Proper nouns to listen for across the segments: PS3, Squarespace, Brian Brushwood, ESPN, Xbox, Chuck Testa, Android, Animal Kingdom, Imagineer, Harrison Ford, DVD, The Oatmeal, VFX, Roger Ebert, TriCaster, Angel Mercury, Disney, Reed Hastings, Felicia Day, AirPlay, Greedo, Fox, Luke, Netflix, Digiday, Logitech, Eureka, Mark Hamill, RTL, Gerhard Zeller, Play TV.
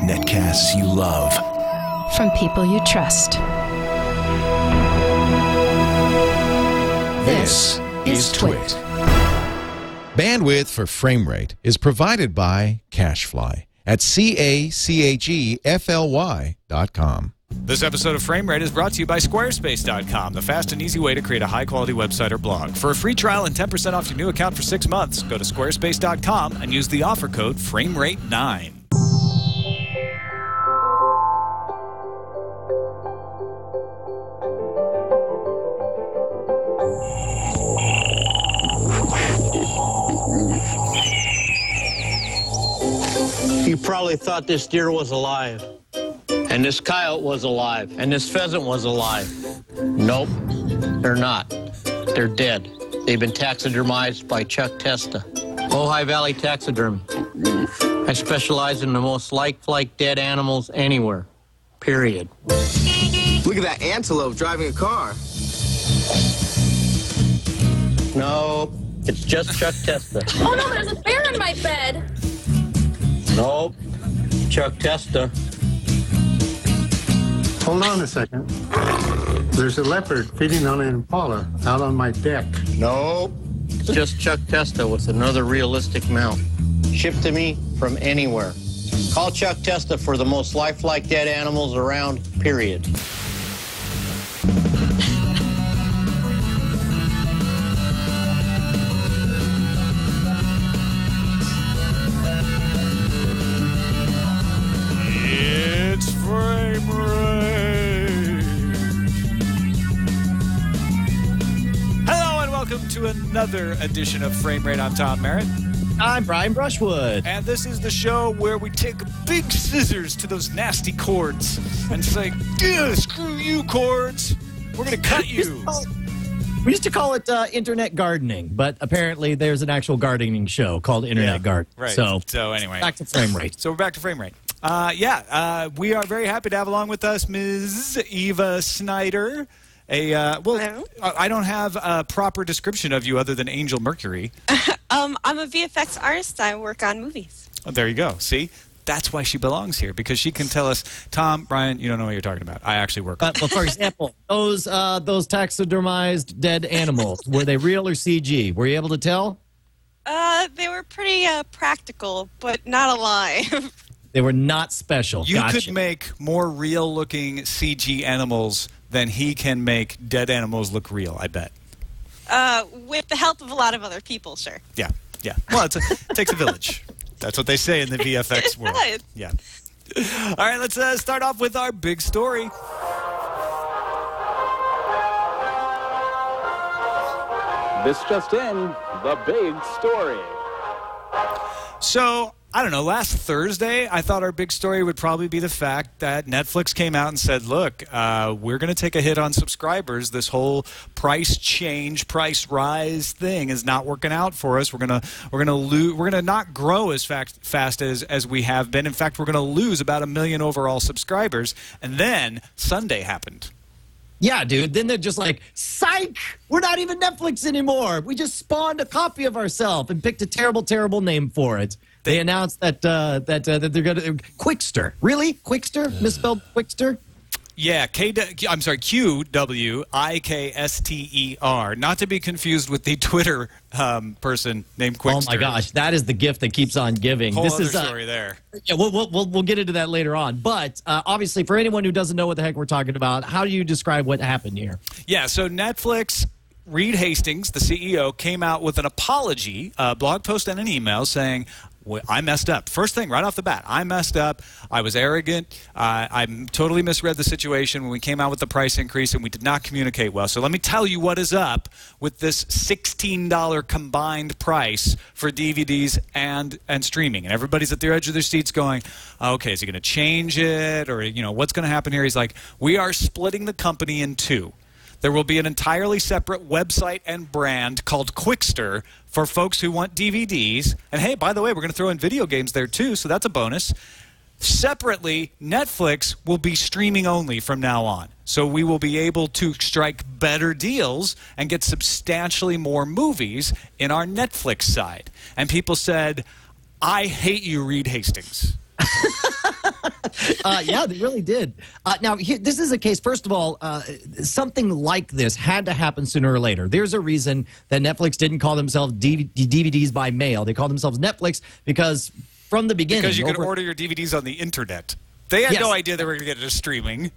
Netcasts you love. From people you trust. This is Twit. Bandwidth for Framerate is provided by CacheFly at cachefly.com. This episode of Framerate is brought to you by Squarespace.com, the fast and easy way to create a high-quality website or blog. For a free trial and 10% off your new account for 6 months, go to Squarespace.com and use the offer code FRAMERATE9. You probably thought this deer was alive. And this coyote was alive. And this pheasant was alive. Nope, they're not. They're dead. They've been taxidermized by Chuck Testa. Lehigh Valley Taxidermy. I specialize in the most like dead animals anywhere. Period. Look at that antelope driving a car. Nope, it's just Chuck Testa. Oh no, there's a bear in my bed. Nope, Chuck Testa. Hold on a second. There's a leopard feeding on an impala out on my deck. Nope. It's just Chuck Testa with another realistic mount. Shipped to me from anywhere. Call Chuck Testa for the most lifelike dead animals around, period. Another edition of Frame Rate. I'm Tom Merritt. I'm Brian Brushwood. And this is the show where we take big scissors to those nasty cords and say, screw you, cords. We're going to cut you. We used to call it internet gardening, but apparently there's an actual gardening show called Internet Garden. Right. So anyway. Back to Frame Rate. So we're back to Frame Rate. We are very happy to have along with us Ms. Eva Snyder. Hello? I don't have a proper description of you other than Angel Mercury. I'm a VFX artist. I work on movies. Oh, there you go. See? That's why she belongs here, because she can tell us, Tom, Brian, you don't know what you're talking about. I actually work on. Well, for example, those taxidermized dead animals, were they real or CG? Were you able to tell? They were pretty practical, but not alive. They were not special. You could make more real-looking CG animals then he can make dead animals look real, I bet. With the help of a lot of other people, sure. Yeah. Well, it takes a village. That's what they say in the VFX world. Yeah. All right, let's start off with our big story. This just in, the big story. So, I don't know, last Thursday, I thought our big story would probably be the fact that Netflix came out and said, look, we're going to take a hit on subscribers. This whole price rise thing is not working out for us. We're going to not grow as fast as we have been. In fact, we're going to lose about 1 million overall subscribers. And then Sunday happened. Yeah, dude. Then they're just like, psych! We're not even Netflix anymore. We just spawned a copy of ourselves and picked a terrible, terrible name for it. They announced that they're going to Qwikster. Really? Qwikster? Misspelled Qwikster? Yeah, Qwikster. Not to be confused with the Twitter person named Qwikster. Oh my gosh, that is the gift that keeps on giving. Whole this other is story there. Yeah, we'll get into that later on. But obviously, for anyone who doesn't know what the heck we're talking about, how do you describe what happened here? Yeah, so Netflix. Reed Hastings, the CEO, came out with an apology, a blog post and an email saying, I messed up. First thing, right off the bat, I messed up. I was arrogant. I totally misread the situation when we came out with the price increase, and we did not communicate well. So let me tell you what is up with this $16 combined price for DVDs and streaming. And everybody's at the edge of their seats going, okay, is he going to change it? Or, what's going to happen here? He's like, we are splitting the company in two. There will be an entirely separate website and brand called Qwikster for folks who want DVDs. And hey, by the way, we're going to throw in video games there too, so that's a bonus. Separately, Netflix will be streaming only from now on. So we will be able to strike better deals and get substantially more movies in our Netflix side. And people said, I hate you, Reed Hastings. Yeah, they really did. Now, here, this is a case, first of all, something like this had to happen sooner or later. There's a reason that Netflix didn't call themselves DVDs by mail. They called themselves Netflix because from the beginning... Because you could order your DVDs on the internet. They had no idea they were going to get into streaming.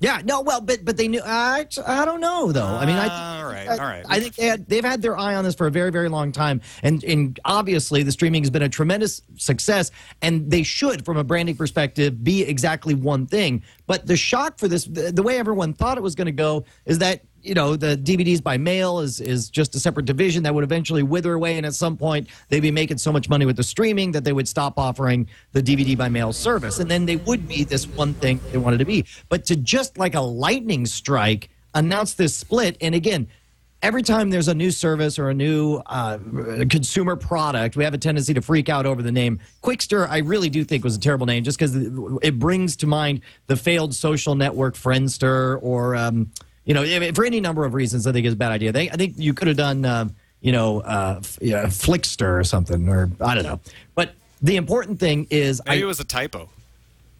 Yeah, no, well, but they knew. I don't know, though. I mean, all right. I think they've had their eye on this for a very, very long time. And obviously, the streaming has been a tremendous success. And they should, from a branding perspective, be exactly one thing. But the shock for this, the way everyone thought it was going to go, is that, you know, the DVDs by mail is just a separate division that would eventually wither away. And at some point, they'd be making so much money with the streaming that they would stop offering the DVD by mail service. And then they would be this one thing they wanted to be. But to just like a lightning strike, announce this split. And again, every time there's a new service or a new consumer product, we have a tendency to freak out over the name. Qwikster, I really do think, was a terrible name just because it brings to mind the failed social network Friendster or... you know, for any number of reasons, I think it's a bad idea. I think you could have done, Flickster or something, or I don't know. But the important thing is... Maybe it was a typo.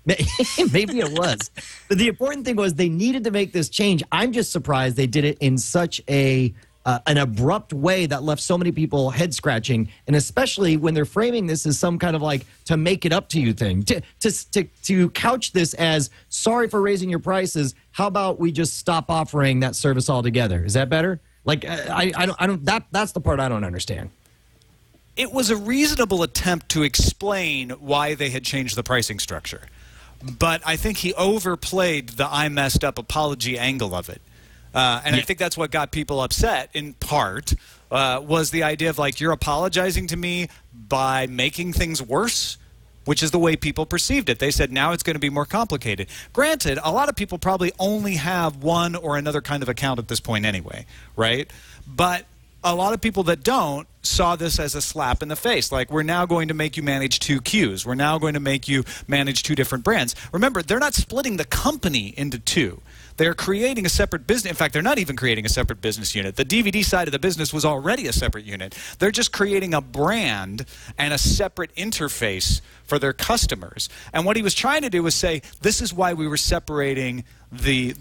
Maybe it was. But the important thing was they needed to make this change. I'm just surprised they did it in such an abrupt way that left so many people head-scratching, and especially when they're framing this as some kind of like to make it up to you thing, to couch this as sorry for raising your prices, how about we just stop offering that service altogether? Is that better? Like that's the part I don't understand. It was a reasonable attempt to explain why they had changed the pricing structure, but I think he overplayed the I messed up apology angle of it. I think that's what got people upset, in part, was the idea of, like, you're apologizing to me by making things worse, which is the way people perceived it. They said, now it's going to be more complicated. Granted, a lot of people probably only have one or another kind of account at this point anyway, right? But a lot of people that don't saw this as a slap in the face. Like, we're now going to make you manage two queues. We're now going to make you manage two different brands. Remember, they're not splitting the company into two. They're creating a separate business. In fact, they're not even creating a separate business unit. The DVD side of the business was already a separate unit. They're just creating a brand and a separate interface for their customers. And what he was trying to do was say, this is why we were separating the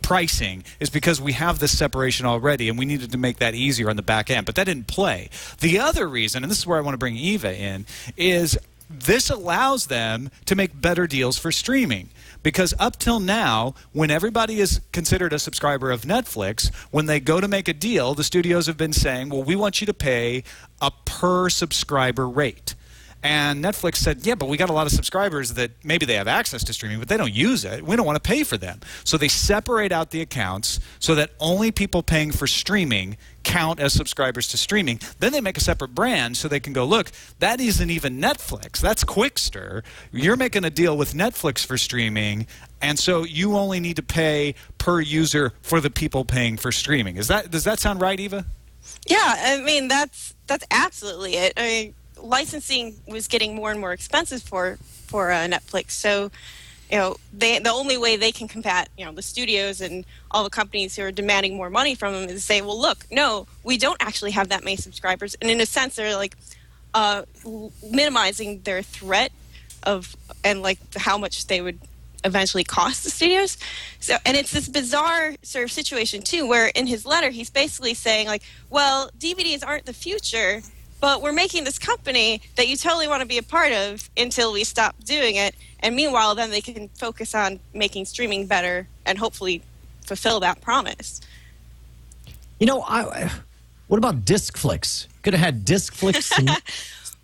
pricing, is because we have this separation already, and we needed to make that easier on the back end. But that didn't play. The other reason, and this is where I want to bring Eva in, is this allows them to make better deals for streaming. Because up till now, when everybody is considered a subscriber of Netflix, when they go to make a deal, the studios have been saying, well, we want you to pay a per-subscriber rate. And Netflix said, yeah, but we got a lot of subscribers that maybe they have access to streaming, but they don't use it. We don't want to pay for them. So they separate out the accounts so that only people paying for streaming count as subscribers to streaming. Then they make a separate brand so they can go, look, that isn't even Netflix. That's Qwikster. You're making a deal with Netflix for streaming, and so you only need to pay per user for the people paying for streaming. Does that sound right, Eva? Yeah, I mean, that's absolutely it. I mean, licensing was getting more and more expensive for Netflix, so you know the only way they can combat the studios and all the companies who are demanding more money from them is to say, well, look, no, we don't actually have that many subscribers, and in a sense they're like minimizing their threat of and like how much they would eventually cost the studios. So, and it's this bizarre sort of situation too, where in his letter he's basically saying like, well, DVDs aren't the future. But we're making this company that you totally want to be a part of until we stop doing it. And meanwhile, then they can focus on making streaming better and hopefully fulfill that promise. You know, what about DiscFlix? Could have had DiscFlix.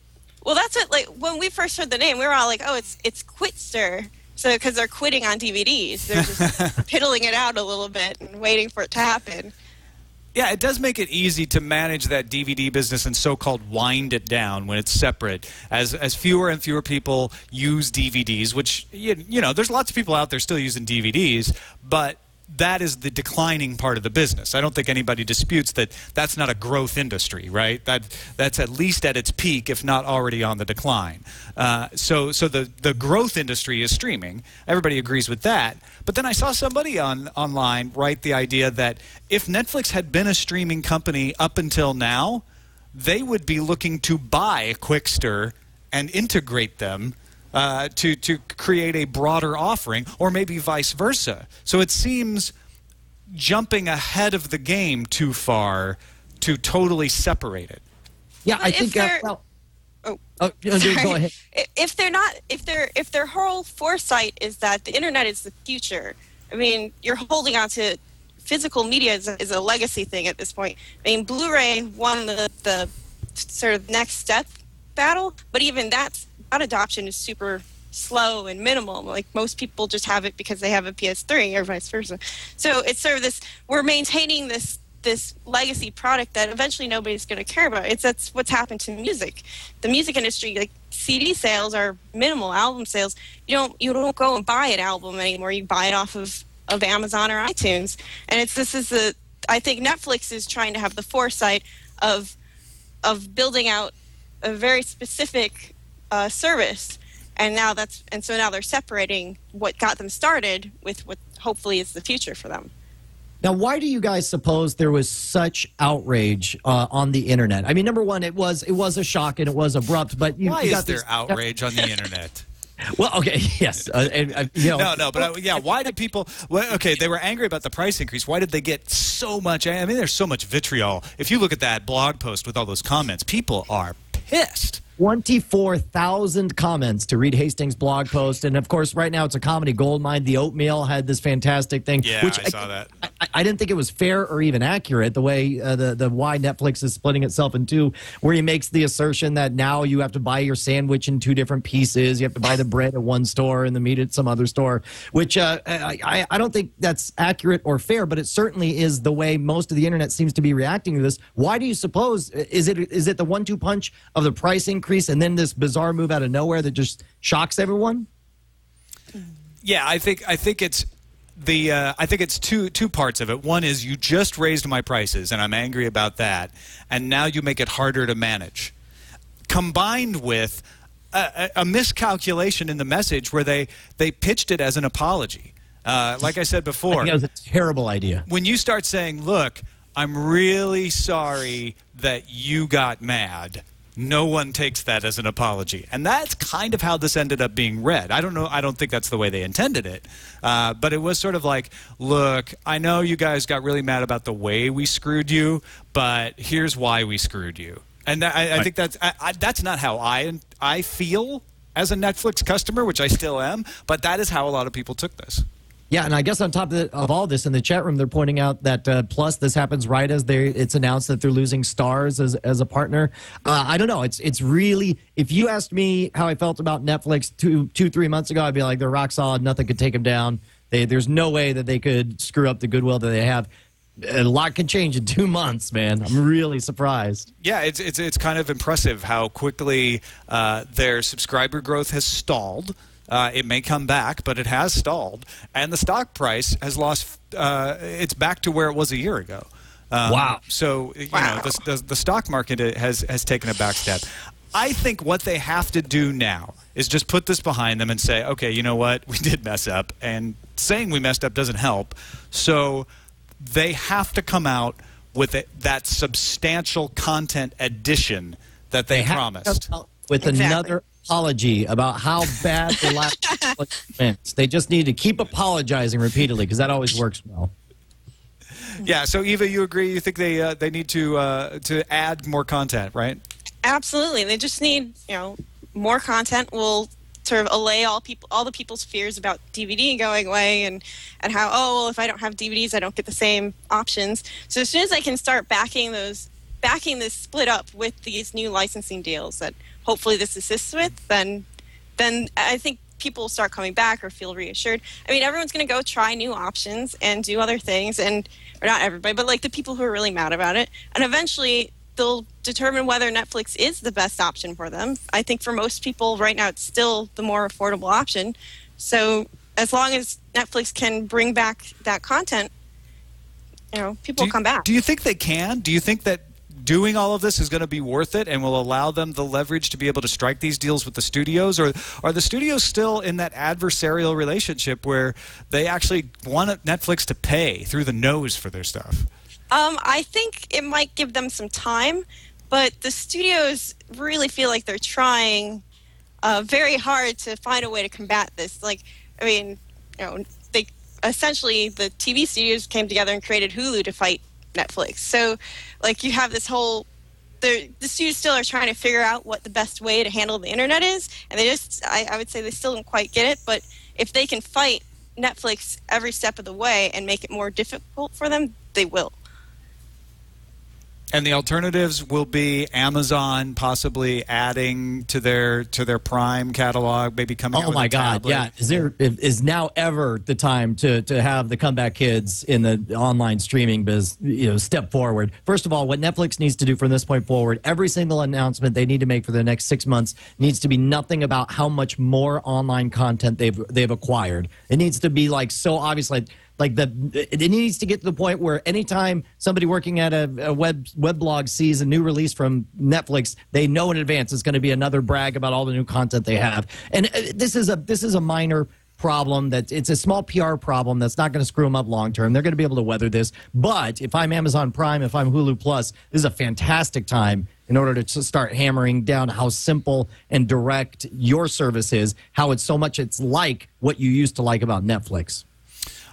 Well, that's what, like, when we first heard the name, we were all like, oh, it's Qwikster. So, because they're quitting on DVDs. They're just piddling it out a little bit and waiting for it to happen. Yeah, it does make it easy to manage that DVD business and so-called wind it down when it's separate. As fewer and fewer people use DVDs, which, you know, there's lots of people out there still using DVDs, but that is the declining part of the business. I don't think anybody disputes that that's not a growth industry, right? That's at least at its peak, if not already on the decline. So the growth industry is streaming. Everybody agrees with that. But then I saw somebody online write the idea that if Netflix had been a streaming company up until now, they would be looking to buy Qwikster and integrate them to create a broader offering, or maybe vice versa. So it seems jumping ahead of the game too far to totally separate it. Yeah, but I think... go ahead. If their whole foresight is that the internet is the future, I mean, you're holding on to physical media is a legacy thing at this point. I mean, Blu-ray won the sort of next step battle, but even that adoption is super slow and minimal. Like, most people just have it because they have a PS3 or vice versa. So it's sort of this, we're maintaining this legacy product that eventually nobody's going to care about. That's what's happened to music. The music industry, like CD sales are minimal, album sales. You don't go and buy an album anymore. You buy it off of Amazon or iTunes. And I think Netflix is trying to have the foresight of building out a very specific service. And now they're separating what got them started with what hopefully is the future for them. Now, why do you guys suppose there was such outrage on the internet? I mean, number one, it was a shock and it was abrupt. But outrage on the internet? Well, okay, yes, why did people? Well, okay, they were angry about the price increase. Why did they get so much? I mean, there's so much vitriol. If you look at that blog post with all those comments, people are pissed. 24,000 comments to Reed Hastings' blog post. And, of course, right now it's a comedy goldmine. The Oatmeal had this fantastic thing. Yeah, which I saw that. I didn't think it was fair or even accurate, the way the why Netflix is splitting itself in two, where he makes the assertion that now you have to buy your sandwich in two different pieces. You have to buy the bread at one store and the meat at some other store, which I don't think that's accurate or fair, but it certainly is the way most of the internet seems to be reacting to this. Why do you suppose? Is it the 1-2 punch of the price increase and then this bizarre move out of nowhere that just shocks everyone? Yeah, I think it's the two parts of it. One is you just raised my prices and I'm angry about that, and now you make it harder to manage, combined with a miscalculation in the message where they pitched it as an apology. Like I said before, I think that was a terrible idea. When you start saying, look, I'm really sorry that you got mad, no one takes that as an apology. And that's kind of how this ended up being read. I don't know. I don't think that's the way they intended it. But it was sort of like, look, I know you guys got really mad about the way we screwed you, but here's why we screwed you. And I think that's not how I feel as a Netflix customer, which I still am. But that is how a lot of people took this. Yeah, and I guess on top of all this, in the chat room, they're pointing out that, plus, this happens right as it's announced that they're losing Starz as a partner. I don't know. It's really, if you asked me how I felt about Netflix two, 3 months ago, I'd be like, they're rock solid. Nothing could take them down. There's no way that they could screw up the goodwill that they have. A lot can change in 2 months, man. I'm really surprised. Yeah, it's kind of impressive how quickly their subscriber growth has stalled. It may come back, but it has stalled. And the stock price has lost it's back to where it was a year ago. Wow. So, you know, the stock market has taken a back step. I think what they have to do now is just put this behind them and say, okay, you know what? We did mess up. And saying we messed up doesn't help. So they have to come out with that substantial content addition that they promised. With another apology about how bad the last events. They just need to keep apologizing repeatedly because that always works well. Yeah. So Eva, you agree? You think they need to add more content, right? Absolutely. They just need more content will sort of allay all the people's fears about DVD going away and how if I don't have DVDs I don't get the same options. So as soon as I can start backing this split up with these new licensing deals that hopefully this assists with, then I think people will start coming back or feel reassured. I mean, everyone's going to go try new options and do other things, or not everybody, but like the people who are really mad about it. And eventually they'll determine whether Netflix is the best option for them. I think for most people right now, it's still the more affordable option. So as long as Netflix can bring back that content, people will come back. Do you think they can? Do you think that doing all of this is going to be worth it and will allow them the leverage to be able to strike these deals with the studios? Or are the studios still in that adversarial relationship where they actually want Netflix to pay through the nose for their stuff? I think it might give them some time, but the studios really feel like they're trying very hard to find a way to combat this. Like, I mean, you know, they essentially, the TV studios came together and created Hulu to fight Netflix. So, like, you have this whole, the studios still are trying to figure out what the best way to handle the internet is, and they just, I would say they still don't quite get it, but if they can fight Netflix every step of the way and make it more difficult for them, they will. And the alternatives will be Amazon possibly adding to their Prime catalog, maybe coming up with a tablet. Oh my God, yeah. Is now ever the time to have the comeback kids in the online streaming biz, you know, step forward. First of all, what Netflix needs to do from this point forward, every single announcement they need to make for the next 6 months needs to be nothing about how much more online content they've acquired. It needs to be like so obvious, it needs to get to the point where anytime somebody working at a web blog sees a new release from Netflix, they know in advance it's going to be another brag about all the new content they have. And this is a minor problem, that it's a small PR problem that's not going to screw them up long term. They're going to be able to weather this. But if I'm Amazon Prime, if I'm Hulu Plus, this is a fantastic time in order to start hammering down how simple and direct your service is, how it's so much it's like what you used to like about Netflix.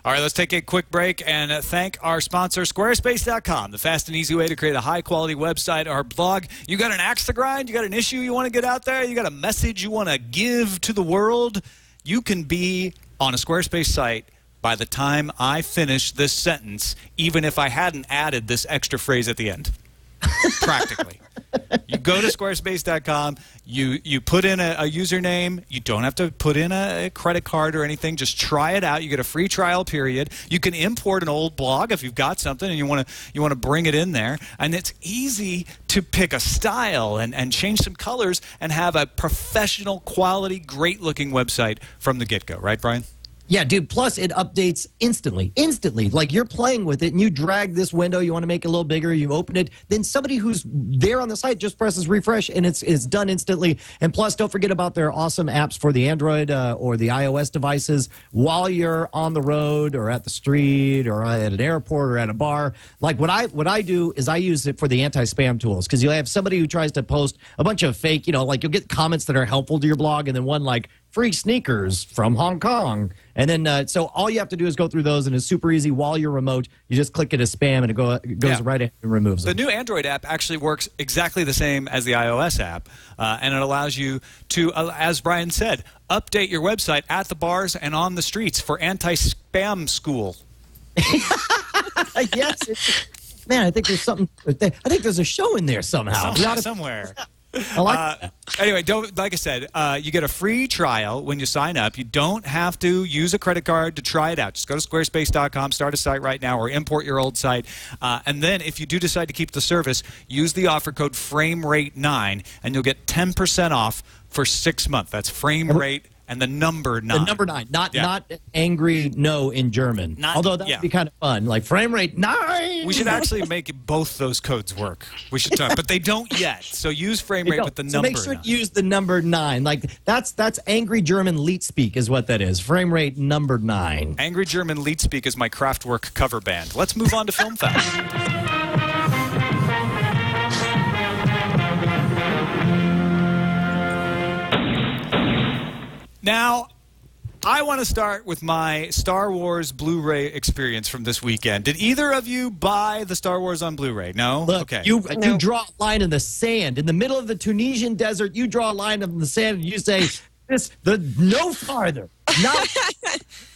All right, let's take a quick break and thank our sponsor, Squarespace.com, the fast and easy way to create a high-quality website or blog. You got an axe to grind? You got an issue you want to get out there? You got a message you want to give to the world? You can be on a Squarespace site by the time I finish this sentence, even if I hadn't added this extra phrase at the end. Practically. You go to Squarespace.com, you put in a username, you don't have to put in a credit card or anything, just try it out. You get a free trial period. You can import an old blog if you've got something and you want to bring it in there. And it's easy to pick a style and change some colors and have a professional quality, great-looking website from the get-go. Right, Brian? Yeah, dude, plus it updates instantly. Like, you're playing with it, and you drag this window, you want to make it a little bigger, you open it, then somebody who's there on the site just presses refresh, and it's done instantly. And plus, don't forget about their awesome apps for the Android or the iOS devices while you're on the road or at the street or at an airport or at a bar. Like, what I do is I use it for the anti-spam tools, because you'll have somebody who tries to post a bunch of fake, you'll get comments that are helpful to your blog, and then one like, free sneakers from Hong Kong. And then, so all you have to do is go through those, and it's super easy while you're remote. You just click it as spam, and it goes right in and removes it. The new Android app actually works exactly the same as the iOS app, and it allows you to, as Brian said, update your website at the bars and on the streets for anti-spam school. Yes. Man, I think there's something. I think there's a show in there somehow. Somewhere. Anyway, you get a free trial when you sign up. You don't have to use a credit card to try it out. Just go to squarespace.com, start a site right now, or import your old site. And then if you do decide to keep the service, use the offer code FRAMERATE9, and you'll get 10% off for 6 months. That's FRAMERATE and the number 9. The number 9, not angry no in German. Although that would be kind of fun, like FRAMERATE 9. We should actually make both those codes work. We should talk, but they don't yet. So use FRAMERATE with the number 9. So make sure to use the number 9. Like that's angry German leet-speak is what that is. FRAMERATE number 9. Angry German leet-speak is my Kraftwerk cover band. Let's move on to Film Facts. Now, I want to start with my Star Wars Blu-ray experience from this weekend. Did either of you buy the Star Wars on Blu-ray? No? Look, okay. You draw a line in the sand. In the middle of the Tunisian desert, you draw a line in the sand and you say, no farther. Not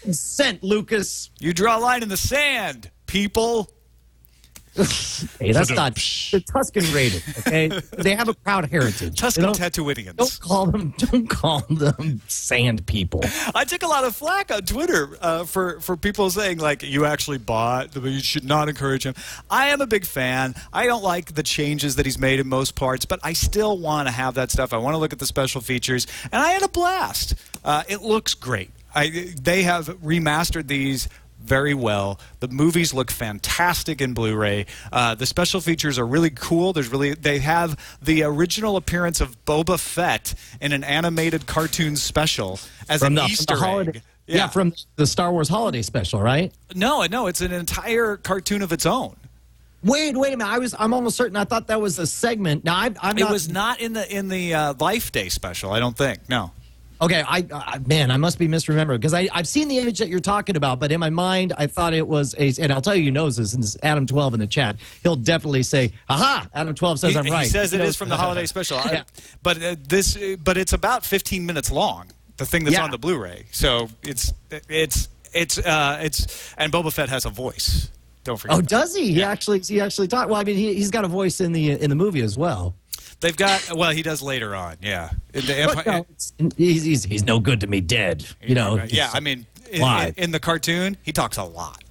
consent, Lucas. You draw a line in the sand, people. Hey, that's not the Tuscan rated, okay? They have a proud heritage. Tuscan Tattooidians. Don't call them sand people. I took a lot of flack on Twitter for people saying, like, you actually bought, you should not encourage him. I am a big fan. I don't like the changes that he's made in most parts, but I still want to have that stuff. I want to look at the special features, and I had a blast. It looks great. They have remastered these very well. The movies look fantastic in Blu-ray. The special features are really cool. They have the original appearance of Boba Fett in an animated cartoon special as an Easter egg. Yeah, from the Star Wars holiday special, right? No, it's an entire cartoon of its own. Wait a minute. I'm almost certain I thought that was a segment. Now It was not in the Life Day special, I don't think. No. Okay, I must be misremembering because I've seen the image that you're talking about, but in my mind, I thought it was and I'll tell you who knows this, and it's Adam 12 in the chat. He'll definitely say, aha, Adam 12 says I'm right. He says it is from the holiday special. Yeah. But it's about 15 minutes long, the thing that's on the Blu-ray. So it's and Boba Fett has a voice. Don't forget. Oh, does he? Yeah. He actually talks. Well, I mean, he's got a voice in the movie as well. They've got he does later on, yeah. He's no good to me dead, you know. Yeah, I mean, in the cartoon, he talks a lot.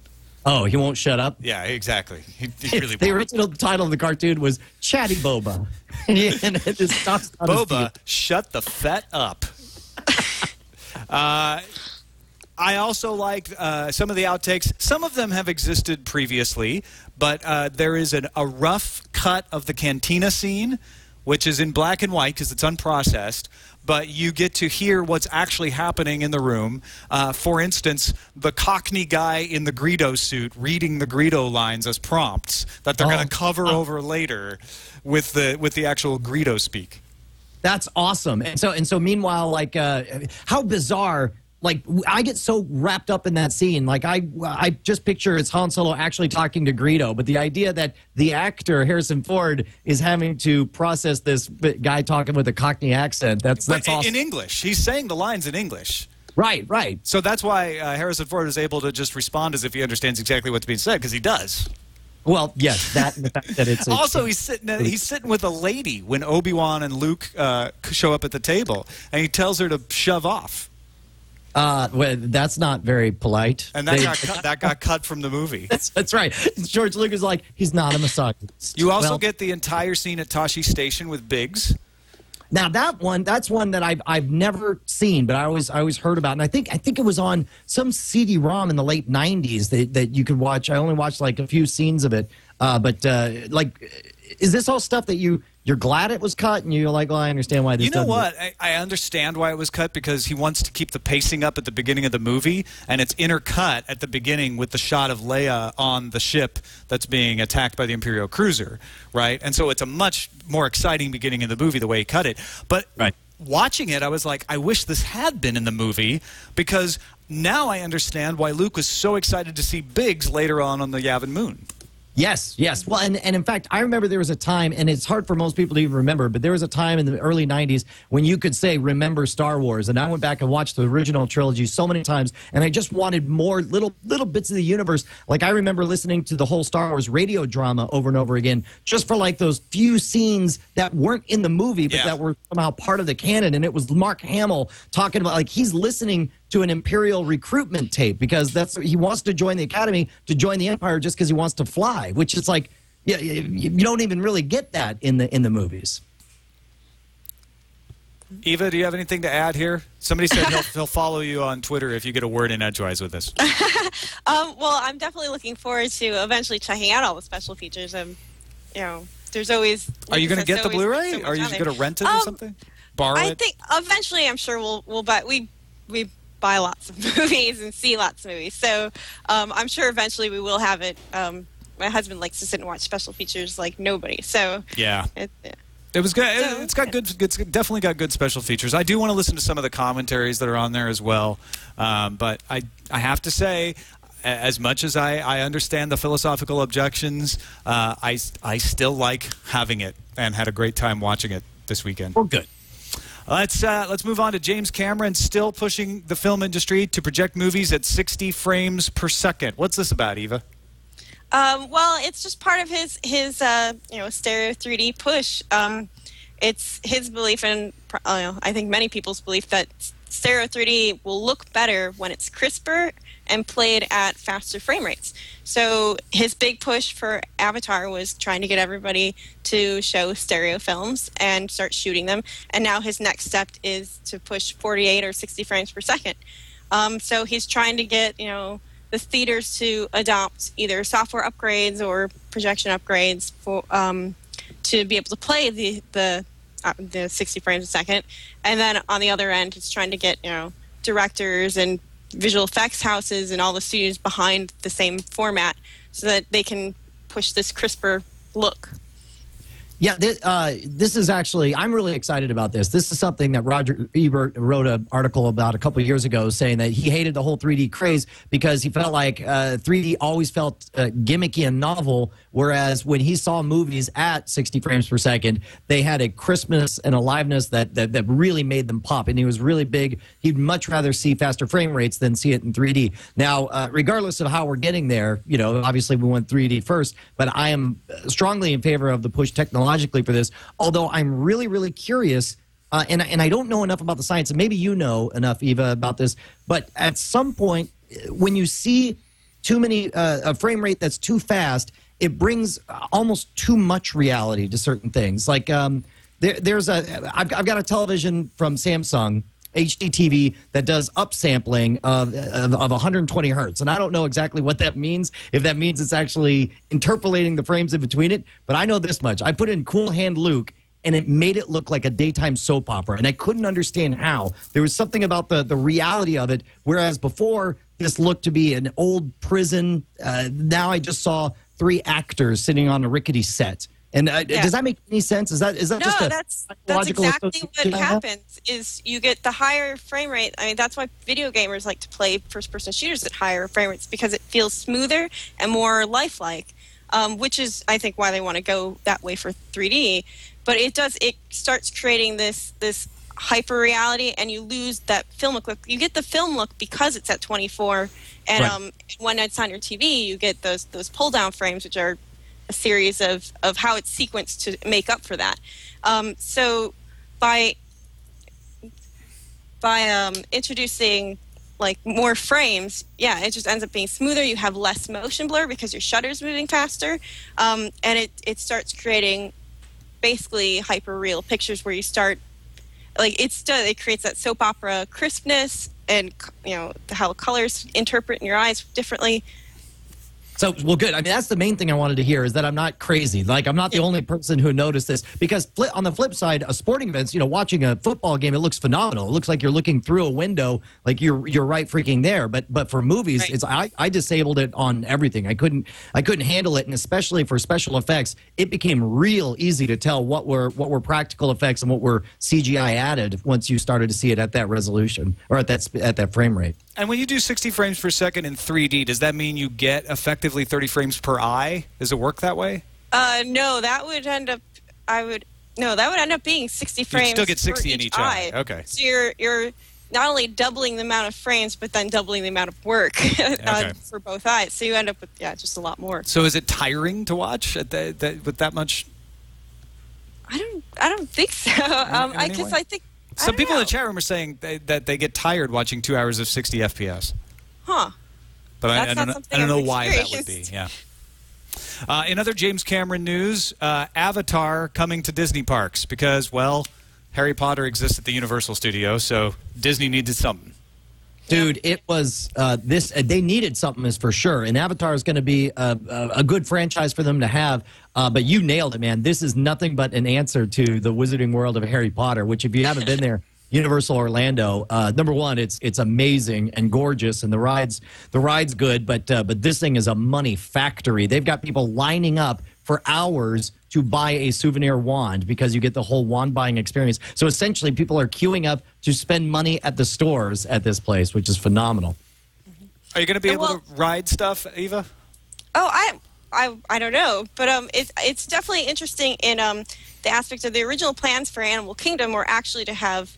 Oh, he won't shut up? Yeah, exactly. He really the original title of the cartoon was Chatty Boba. And it just stops on Boba, shut the fet up. I also like some of the outtakes. Some of them have existed previously, but there is a rough cut of the cantina scene, which is in black and white because it's unprocessed, but you get to hear what's actually happening in the room. For instance, the Cockney guy in the Greedo suit reading the Greedo lines as prompts that they're going to cover over later with the actual Greedo speak. That's awesome. And so meanwhile, like how bizarre. Like, I get so wrapped up in that scene. Like, I just picture it's Han Solo actually talking to Greedo. But the idea that the actor, Harrison Ford, is having to process this guy talking with a Cockney accent, that's awesome. In English. He's saying the lines in English. Right. So that's why Harrison Ford is able to just respond as if he understands exactly what's being said, because he does. Well, yes, that and the fact that it's... Also, he's sitting with a lady when Obi-Wan and Luke show up at the table, and he tells her to shove off. Well, that's not very polite. And that got cut from the movie. That's right. George Lucas, like, he's not a misogynist. You also get the entire scene at Toshi Station with Biggs. Now that's one that I've never seen, but I always heard about, and I think it was on some CD-ROM in the late '90s that you could watch. I only watched like a few scenes of it, but is this all stuff that you're glad it was cut, and you're like, well, I understand why this doesn't... You know what? I understand why it was cut, because he wants to keep the pacing up at the beginning of the movie, and it's intercut at the beginning with the shot of Leia on the ship that's being attacked by the Imperial cruiser, right? And so it's a much more exciting beginning of the movie, the way he cut it. But watching it, I was like, I wish this had been in the movie, because now I understand why Luke was so excited to see Biggs later on the Yavin Moon. Yes. Well, and in fact, I remember there was a time, and it's hard for most people to even remember, but there was a time in the early 90s when you could say, remember Star Wars. And I went back and watched the original trilogy so many times, and I just wanted more little bits of the universe. Like, I remember listening to the whole Star Wars radio drama over and over again, just for like those few scenes that weren't in the movie, but that were somehow part of the canon. And it was Mark Hamill talking about, like, he's listening to an Imperial recruitment tape because he wants to join the Academy, to join the Empire, just because he wants to fly, which is like, you don't even really get that in the movies. Eva, do you have anything to add here? Somebody said he'll follow you on Twitter if you get a word in edgewise with us. Well, I'm definitely looking forward to eventually checking out all the special features. And, you know, there's always... Are you going to get the Blu-ray? Are you going to rent it or something? Borrow it? I think eventually, I'm sure we'll buy... We buy lots of movies and see lots of movies. So I'm sure eventually we will have it. My husband likes to sit and watch special features like nobody. So it was good. It's got good. It's definitely got good special features. I do want to listen to some of the commentaries that are on there as well. But I have to say, as much as I understand the philosophical objections, I still like having it and had a great time watching it this weekend. Well, good. Let's move on to James Cameron, still pushing the film industry to project movies at 60 frames per second. What's this about, Eva? Well, it's just part of his stereo 3D push. It's his belief, and I think many people's belief, that stereo 3D will look better when it's crisper and played at faster frame rates. So his big push for Avatar was trying to get everybody to show stereo films and start shooting them. And now his next step is to push 48 or 60 frames per second. So he's trying to get, the theaters to adopt either software upgrades or projection upgrades for to be able to play the 60 frames a second. And then on the other end, he's trying to get, directors and visual effects houses and all the studios behind the same format so that they can push this crisper look. Yeah, this is actually, I'm really excited about this. This is something that Roger Ebert wrote an article about a couple of years ago saying that he hated the whole 3D craze because he felt like 3D always felt gimmicky and novel, whereas when he saw movies at 60 frames per second, they had a crispness and aliveness that really made them pop, and he was really big. He'd much rather see faster frame rates than see it in 3D. Now, regardless of how we're getting there, you know, obviously we went 3D first, but I am strongly in favor of the push technology logically for this, although I'm really, really curious, and I don't know enough about the science, and maybe you know enough, Eva, about this, but at some point, when you see too many, a frame rate that's too fast, it brings almost too much reality to certain things. Like, I've got a television from Samsung, HDTV, that does upsampling of 120 hertz. And I don't know exactly what that means, if that means it's actually interpolating the frames in between it, but I know this much. I put in Cool Hand Luke, and it made it look like a daytime soap opera, and I couldn't understand how. There was something about the reality of it, whereas before, this looked to be an old prison. Now I just saw three actors sitting on a rickety set. And does that make any sense? Is that just a psychological association? That's exactly what happens is you get the higher frame rate. I mean, that's why video gamers like to play first-person shooters at higher frame rates because it feels smoother and more lifelike, which is, I think, why they want to go that way for 3D. But it does. It starts creating this hyper-reality, and you lose that filmic look. You get the film look because it's at 24. And right. When it's on your TV, you get those pull-down frames, which are a series of how it's sequenced to make up for that. So by introducing like more frames, yeah, it just ends up being smoother. You have less motion blur because your shutter's moving faster, and it starts creating basically hyper-real pictures where you start like it creates that soap opera crispness and you know how colors interpret in your eyes differently. So, well, good. I mean, that's the main thing I wanted to hear is that I'm not crazy. Like, I'm not the only person who noticed this because on the flip side, a sporting events, you know, watching a football game, it looks phenomenal. It looks like you're looking through a window, like you're right freaking there. But for movies, right. I disabled it on everything. I couldn't handle it, and especially for special effects, it became real easy to tell what were practical effects and what were CGI added once you started to see it at that resolution or at that frame rate. And when you do 60 frames per second in 3D, does that mean you get effectively 30 frames per eye? Does it work that way? No, that would end up being 60 frames. You still get 60 in each eye. Okay. So you're not only doubling the amount of frames, but then doubling the amount of work for both eyes. So you end up with just a lot more. So is it tiring to watch with that much? I don't think so. I think. Some people in the chat room are saying that they get tired watching 2 hours of 60 FPS. Huh. But I don't know why that would be. Yeah. In other James Cameron news, Avatar coming to Disney parks because, well, Harry Potter exists at the Universal Studios, so Disney needed something. Dude, it was this. They needed something, is for sure. And Avatar is going to be a good franchise for them to have. But you nailed it, man. This is nothing but an answer to the Wizarding World of Harry Potter, which if you haven't been there, Universal Orlando. Number one, it's amazing and gorgeous, and the ride's good. But this thing is a money factory. They've got people lining up for hours to buy a souvenir wand because you get the whole wand buying experience. So essentially, people are queuing up to spend money at the stores at this place, which is phenomenal. Are you going to be able to ride stuff, Eva? Oh, I don't know, but it's definitely interesting in the aspect of the original plans for Animal Kingdom were actually to have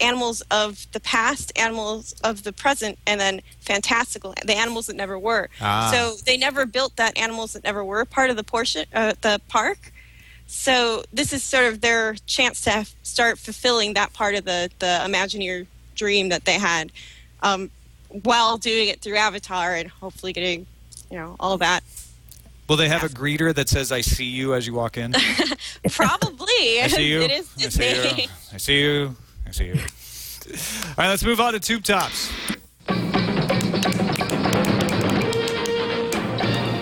animals of the past, animals of the present, and then fantastical, the animals that never were. So they never built that animals that never were part of the portion, the park. So this is sort of their chance to start fulfilling that part of the Imagineer dream that they had while doing it through Avatar and hopefully getting, you know, all that. Will they have a greeter that says, I see you as you walk in? Probably. I see you. It is Disney. I see you. All right, let's move on to Tube Tops.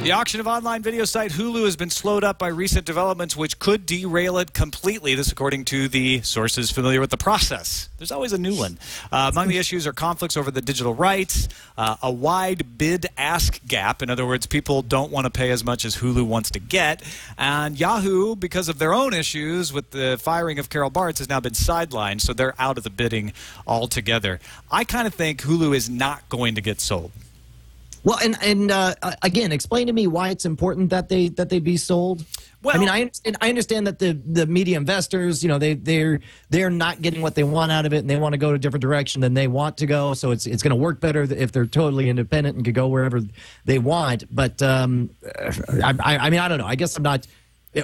The auction of online video site Hulu has been slowed up by recent developments which could derail it completely. This according to the sources familiar with the process. There's always a new one. Among the issues are conflicts over the digital rights, a wide bid-ask gap. In other words, people don't want to pay as much as Hulu wants to get. And Yahoo, because of their own issues with the firing of Carol Bartz, has now been sidelined, so they're out of the bidding altogether. I kind of think Hulu is not going to get sold. Well, and again, explain to me why it's important that they be sold. Well, I mean, I understand that the media investors, you know, they're not getting what they want out of it, and they want to go a different direction than they want to go. So it's going to work better if they're totally independent and could go wherever they want. But I mean, I don't know. I guess I'm not.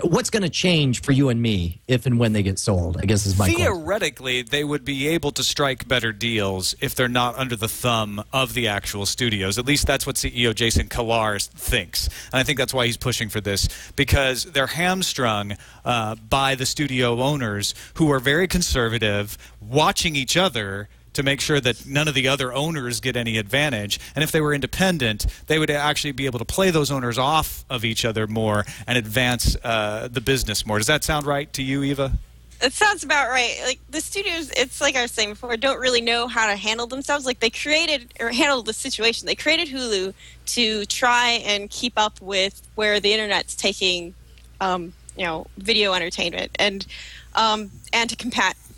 What's going to change for you and me if and when they get sold, I guess is my question. Theoretically, they would be able to strike better deals if they're not under the thumb of the actual studios. At least that's what CEO Jason Kilar thinks. And I think that's why he's pushing for this, because they're hamstrung by the studio owners who are very conservative, watching each other to make sure that none of the other owners get any advantage. And if they were independent, they would actually be able to play those owners off of each other more and advance the business more. Does that sound right to you, Eva? It sounds about right. Like, the studios, it's like I was saying before, don't really know how to handle themselves. Like, they created or handled the situation. They created Hulu to try and keep up with where the internet's taking, you know, video entertainment and to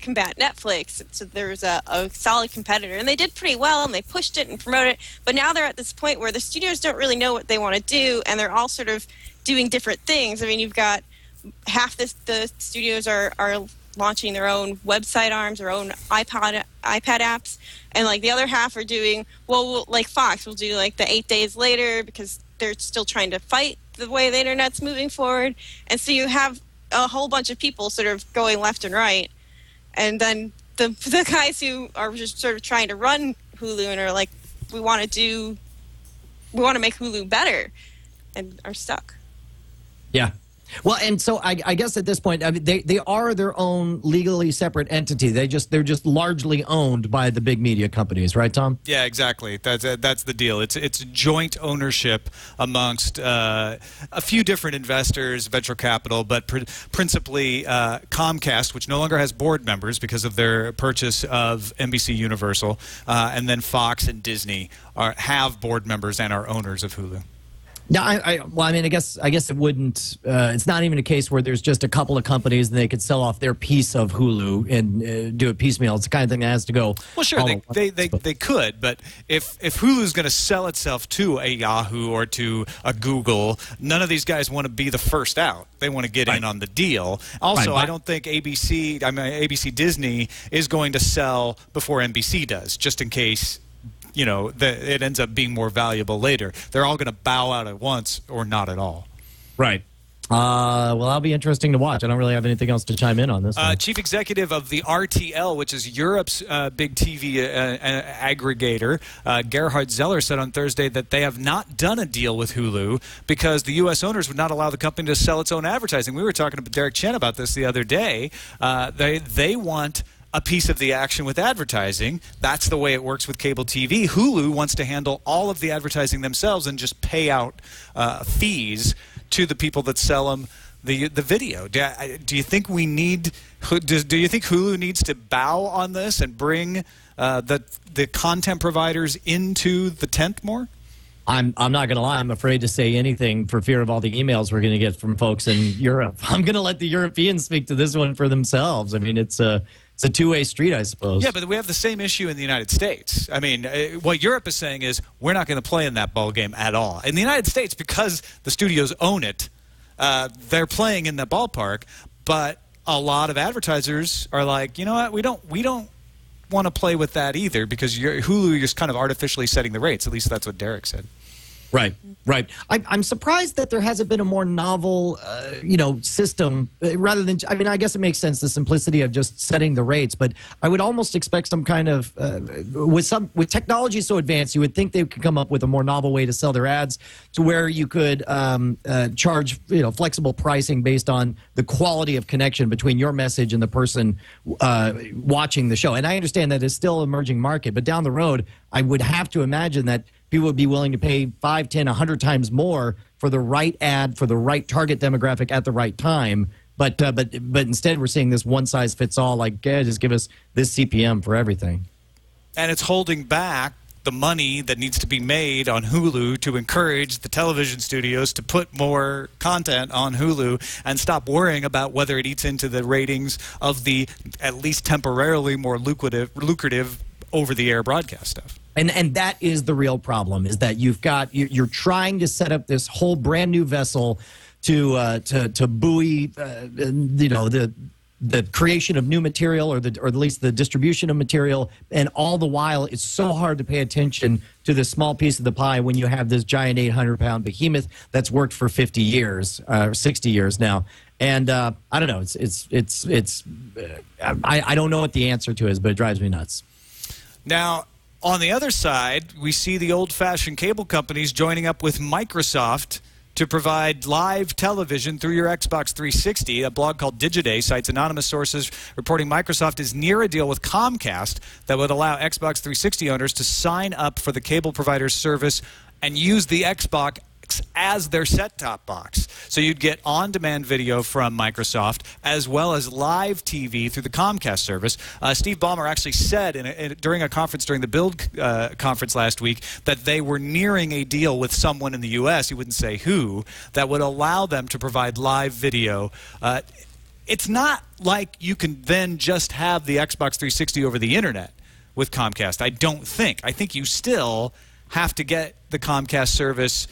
combat Netflix. So there was a solid competitor, and they did pretty well, and they pushed it and promoted it. But now they're at this point where the studios don't really know what they want to do, and they're all sort of doing different things. I mean, you've got half the studios are launching their own website arms, their own iPad apps, and like the other half are doing, well, like Fox will do like the 8 days later, because they're still trying to fight the way the internet's moving forward. And so you have a whole bunch of people sort of going left and right. And then the guys who are just sort of trying to run Hulu and are like, we want to make Hulu better, and are stuck. Yeah. Well, and so I guess at this point, I mean, they are their own legally separate entity. They're just largely owned by the big media companies, right, Tom? Yeah, exactly. That's the deal. It's joint ownership amongst a few different investors, venture capital, but principally Comcast, which no longer has board members because of their purchase of NBC Universal, and then Fox and Disney have board members and are owners of Hulu. No, I guess it wouldn't. It's not even a case where there's just a couple of companies and they could sell off their piece of Hulu and do it piecemeal. It's the kind of thing that has to go. Well, sure, they could, but if Hulu's going to sell itself to a Yahoo or to a Google, none of these guys want to be the first out. They want to get in on the deal. Also, I don't think ABC Disney is going to sell before NBC does, just in case. You know, it ends up being more valuable later. They're all going to bow out at once or not at all. Right. Well, that'll be interesting to watch. I don't really have anything else to chime in on this. Chief executive of the RTL, which is Europe's big TV aggregator, Gerhard Zeller said on Thursday that they have not done a deal with Hulu because the U.S. owners would not allow the company to sell its own advertising. We were talking to Derek Chen about this the other day. They want a piece of the action with advertising. That's the way it works with cable TV. Hulu wants to handle all of the advertising themselves and just pay out fees to the people that sell them the video. Do you think we need? Do you think Hulu needs to bow on this and bring the content providers into the tent more? I'm not going to lie. I'm afraid to say anything for fear of all the emails we're going to get from folks in Europe. I'm going to let the Europeans speak to this one for themselves. I mean, it's a two-way street, I suppose. Yeah, but we have the same issue in the United States. I mean, what Europe is saying is we're not going to play in that ballgame at all. In the United States, because the studios own it, they're playing in that ballpark. But a lot of advertisers are like, you know what, we don't want to play with that either, because Hulu is just kind of artificially setting the rates. At least that's what Derek said. Right, right. I'm surprised that there hasn't been a more novel, system rather than. I mean, I guess it makes sense, the simplicity of just setting the rates, but I would almost expect some kind of with technology so advanced, you would think they could come up with a more novel way to sell their ads, to where you could charge, flexible pricing based on the quality of connection between your message and the person watching the show. And I understand that it's still an emerging market, but down the road, I would have to imagine that people would be willing to pay 5, 10, 100 times more for the right ad, for the right target demographic at the right time. But instead, we're seeing this one-size-fits-all, like, yeah, just give us this CPM for everything. And it's holding back the money that needs to be made on Hulu to encourage the television studios to put more content on Hulu and stop worrying about whether it eats into the ratings of the, at least temporarily, more lucrative over-the-air broadcast stuff. And that is the real problem, is that you've got, you're trying to set up this whole brand new vessel to buoy, you know, the creation of new material, or at least the distribution of material, and all the while it's so hard to pay attention to this small piece of the pie when you have this giant 800-pound behemoth that's worked for 50 years, or 60 years now. And I don't know, it's I don't know what the answer to is, but it drives me nuts. Now, on the other side, we see the old-fashioned cable companies joining up with Microsoft to provide live television through your Xbox 360. A blog called Digiday cites anonymous sources reporting Microsoft is near a deal with Comcast that would allow Xbox 360 owners to sign up for the cable provider's service and use the Xbox as their set-top box. So you'd get on-demand video from Microsoft as well as live TV through the Comcast service. Steve Ballmer actually said during a conference, during the Build conference last week, that they were nearing a deal with someone in the U.S., he wouldn't say who, that would allow them to provide live video. It's not like you can then just have the Xbox 360 over the internet with Comcast, I don't think. I think you still have to get the Comcast service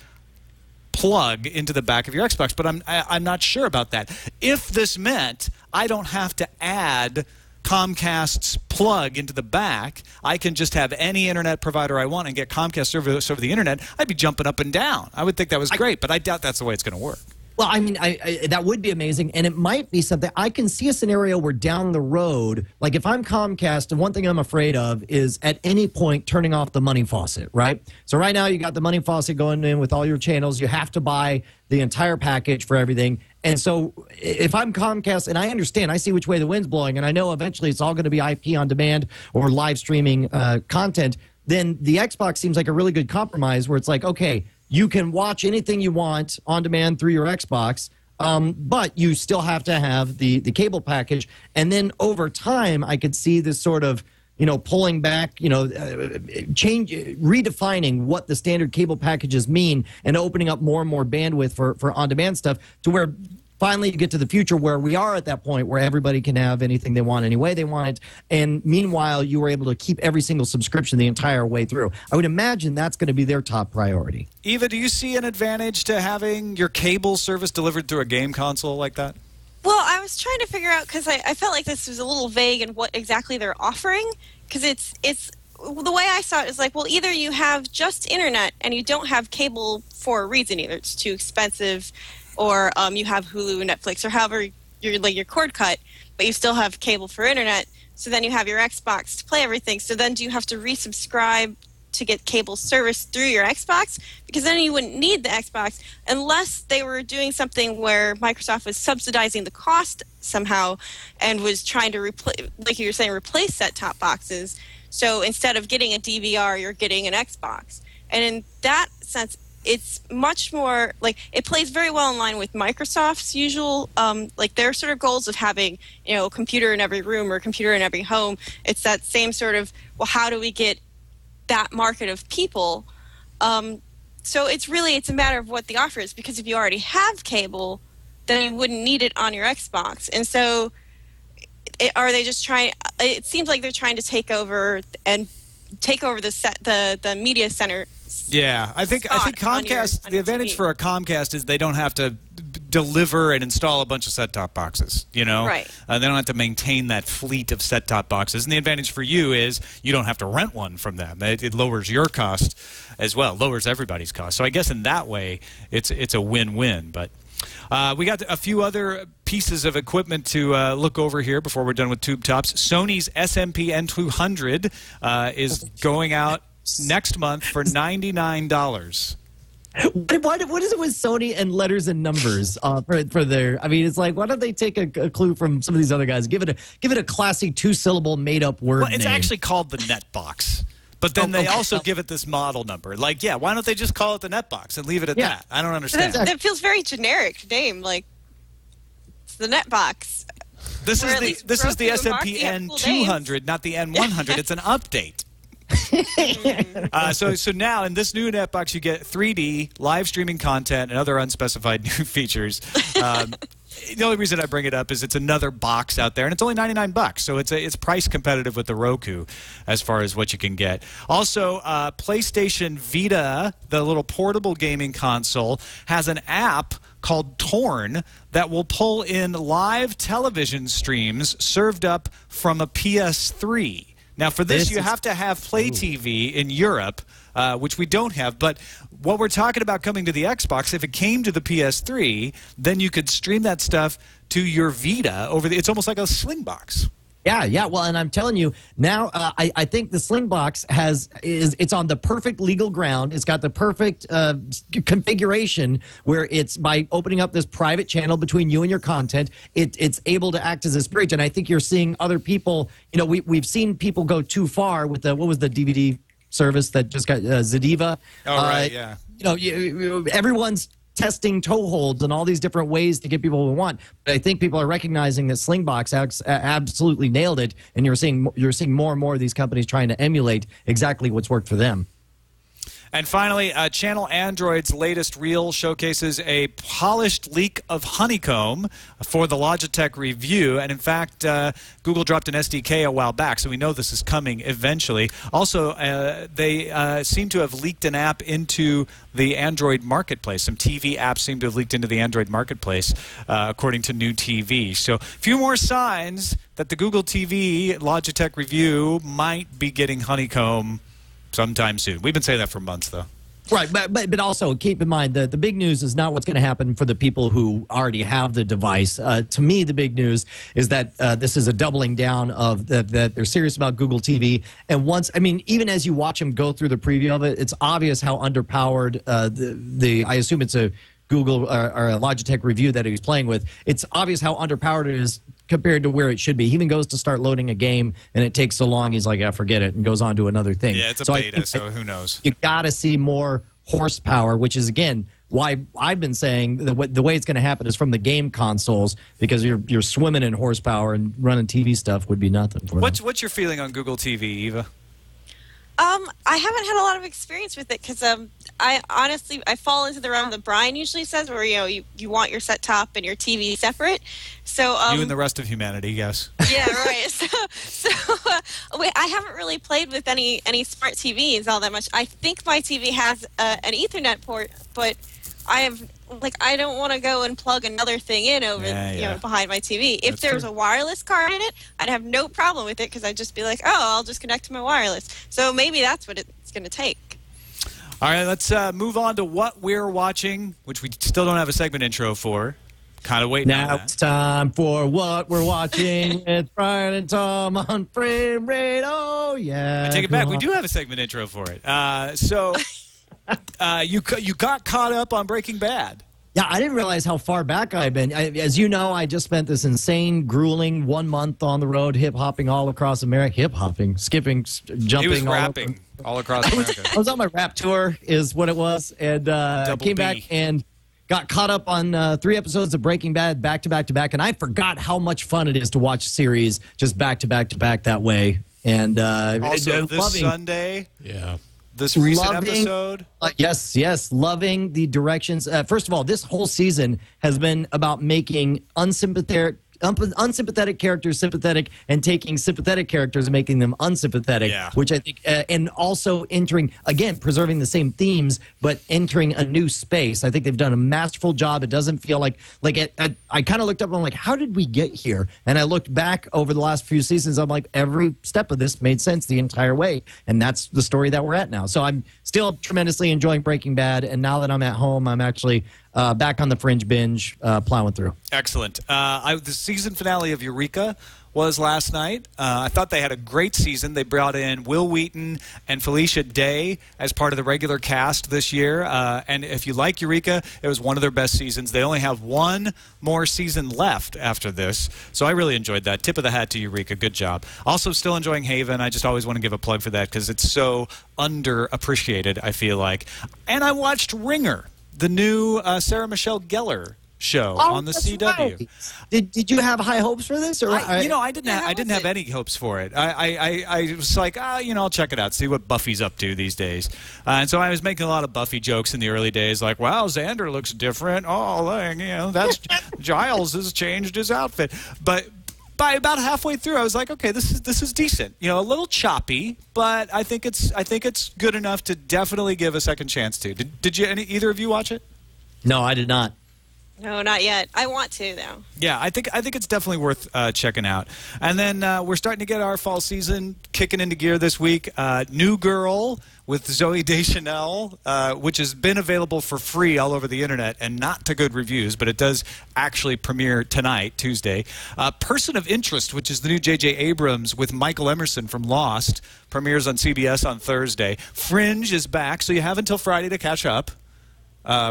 plug into the back of your Xbox, but I'm not sure about that. If this meant I don't have to add Comcast's plug into the back, I can just have any internet provider I want and get Comcast service over the internet, I'd be jumping up and down. I would think that was great, but I doubt that's the way it's going to work. Well, I mean, I that would be amazing, and it might be something. I can see a scenario where down the road, like if I'm Comcast, the one thing I'm afraid of is at any point turning off the money faucet, right? So right now you got the money faucet going in with all your channels. You have to buy the entire package for everything. And so if I'm Comcast, and I understand, I see which way the wind's blowing, and I know eventually it's all going to be IP on demand or live streaming content, then the Xbox seems like a really good compromise where it's like, okay, you can watch anything you want on demand through your Xbox, but you still have to have the cable package. And then over time, I could see this sort of, you know, pulling back, you know, change, redefining what the standard cable packages mean and opening up more and more bandwidth for on-demand stuff to where finally you get to the future where we are at that point where everybody can have anything they want any way they want it. And meanwhile, you were able to keep every single subscription the entire way through. I would imagine that's going to be their top priority. Eva, do you see an advantage to having your cable service delivered through a game console like that? Well, I was trying to figure out because I felt like this was a little vague in what exactly they're offering, because it's the way I saw it is like, well, either you have just internet and you don't have cable for a reason, either it's too expensive, or you have Hulu and Netflix, or however your cord cut, but you still have cable for internet, so then you have your Xbox to play everything. So then do you have to resubscribe to get cable service through your Xbox? Because then you wouldn't need the Xbox unless they were doing something where Microsoft was subsidizing the cost somehow and was trying to, like you were saying, replace set-top boxes. So instead of getting a DVR, you're getting an Xbox. And in that sense, it's much more like it plays very well in line with Microsoft's usual, like their sort of goals of having, you know, a computer in every room or a computer in every home. It's that same sort of, well, how do we get that market of people? So it's a matter of what the offer is, because if you already have cable, then you wouldn't need it on your Xbox. And so are they just trying? It seems like they're trying to take over the media center. Yeah, I think Comcast, the advantage for a Comcast is they don't have to deliver and install a bunch of set-top boxes, you know? Right. They don't have to maintain that fleet of set-top boxes. And the advantage for you is you don't have to rent one from them. It lowers your cost as well, lowers everybody's cost. So I guess in that way, it's a win-win. But we got a few other pieces of equipment to look over here before we're done with Tube Tops. Sony's SMP-N200 is going out next month for $99. What is it with Sony and letters and numbers for their? I mean, it's like, why don't they take a clue from some of these other guys? Give it a classy two-syllable made-up word. Well, it's name. Actually called the Netbox. But then they also give it this model number. Like, yeah, why don't they just call it the Netbox and leave it at that? I don't understand. That feels very generic name. Like, it's the Netbox. This is the S&P N200, not the N100. It's an update. So now in this new Netbox, you get 3D, live streaming content, and other unspecified new features. The only reason I bring it up is it's another box out there, and it's only $99, so it's price competitive with the Roku as far as what you can get. Also, PlayStation Vita, the little portable gaming console, has an app called Torn that will pull in live television streams served up from a PS3. Now, for this, you have to have Play TV in Europe, which we don't have. But what we're talking about coming to the Xbox, if it came to the PS3, then you could stream that stuff to your Vita over the. It's almost like a Slingbox. Yeah. Well, and I'm telling you now, I think the Slingbox it's on the perfect legal ground. It's got the perfect configuration where it's by opening up this private channel between you and your content. It's able to act as a bridge, and I think you're seeing other people. You know, we've seen people go too far with the what was the DVD service that just got Zediva. Oh right, yeah. You know, everyone's testing toeholds and all these different ways to get people what we want. But I think people are recognizing that Slingbox absolutely nailed it, and you're seeing more and more of these companies trying to emulate exactly what's worked for them. And finally, Channel Android's latest reel showcases a polished leak of honeycomb for the Logitech review. And in fact, Google dropped an SDK a while back, so we know this is coming eventually. Also, they seem to have leaked an app into the Android marketplace. Some TV apps seem to have leaked into the Android marketplace, according to New TV. So a few more signs that the Google TV Logitech review might be getting honeycomb sometime soon. We've been saying that for months, though. Right, but also keep in mind that the big news is not what's going to happen for the people who already have the device. To me, the big news is that this is a doubling down of that they're serious about Google TV. And even as you watch them go through the preview of it, it's obvious how underpowered I assume it's a Google or a Logitech review that he's playing with. It's obvious how underpowered it is compared to where it should be. He even goes to start loading a game, and it takes so long, he's like, yeah, forget it, and goes on to another thing. Yeah, it's a beta, so who knows? You got to see more horsepower, which is, again, why I've been saying the way it's going to happen is from the game consoles, because you're swimming in horsepower, and running TV stuff would be nothing for them. What's your feeling on Google TV, Eva? I haven't had a lot of experience with it because I honestly fall into the realm that Brian usually says where you want your set top and your TV separate. So you and the rest of humanity, yes. Yeah, right. So I haven't really played with any smart TVs all that much. I think my TV has an Ethernet port, but I don't want to go and plug another thing in behind my TV. If there was a wireless card in it, I'd have no problem with it because I'd just be like, oh, I'll just connect to my wireless. So maybe that's what it's going to take. All right, let's move on to what we're watching, which we still don't have a segment intro for. Kind of waiting on that. Now it's time for what we're watching. It's Brian and Tom on Frame Rate. Oh, yeah. I take it back. We do have a segment intro for it. You got caught up on Breaking Bad. Yeah, I didn't realize how far back I've been. As you know, I just spent this insane, grueling 1 month on the road, hip-hopping all across America. Hip-hopping, skipping, jumping. He was rapping all across America. I was on my rap tour is what it was, and came back and got caught up on 3 episodes of Breaking Bad back to back to back, and I forgot how much fun it is to watch a series just back to back to back that way. And also this Sunday. Yeah. This recent episode? Yes, loving the directions. First of all, this whole season has been about making unsympathetic characters sympathetic and taking sympathetic characters and making them unsympathetic, which I think, and also entering, again, preserving the same themes, but entering a new space. I think they've done a masterful job. It doesn't feel like I kind of looked up and I'm like, how did we get here? And I looked back over the last few seasons. I'm like, every step of this made sense the entire way. And that's the story that we're at now. So I'm still tremendously enjoying Breaking Bad. And now that I'm at home, I'm actually back on the Fringe binge, plowing through. Excellent. The season finale of Eureka was last night. I thought they had a great season. They brought in Will Wheaton and Felicia Day as part of the regular cast this year. And if you like Eureka, it was one of their best seasons. They only have one more season left after this. So I really enjoyed that. Tip of the hat to Eureka. Good job. Also still enjoying Haven. I just always want to give a plug for that because it's so underappreciated, I feel like. And I watched Ringer, the new Sarah Michelle Gellar show on the CW. Right. Did you have high hopes for this? Or I didn't have any hopes for it. I was like, I'll check it out, see what Buffy's up to these days. And so I was making a lot of Buffy jokes in the early days, like, wow, Xander looks different. That's Giles has changed his outfit. But by about halfway through, I was like, okay, this is decent. A little choppy, but I think it's good enough to definitely give a second chance to. Did either of you watch it? No, I did not. No, not yet. I want to, though. Yeah, I think it's definitely worth checking out. And then we're starting to get our fall season kicking into gear this week. New Girl with Zooey Deschanel, which has been available for free all over the internet and not to good reviews, but it does actually premiere tonight, Tuesday. Person of Interest, which is the new J.J. Abrams with Michael Emerson from Lost, premieres on CBS on Thursday. Fringe is back, so you have until Friday to catch up.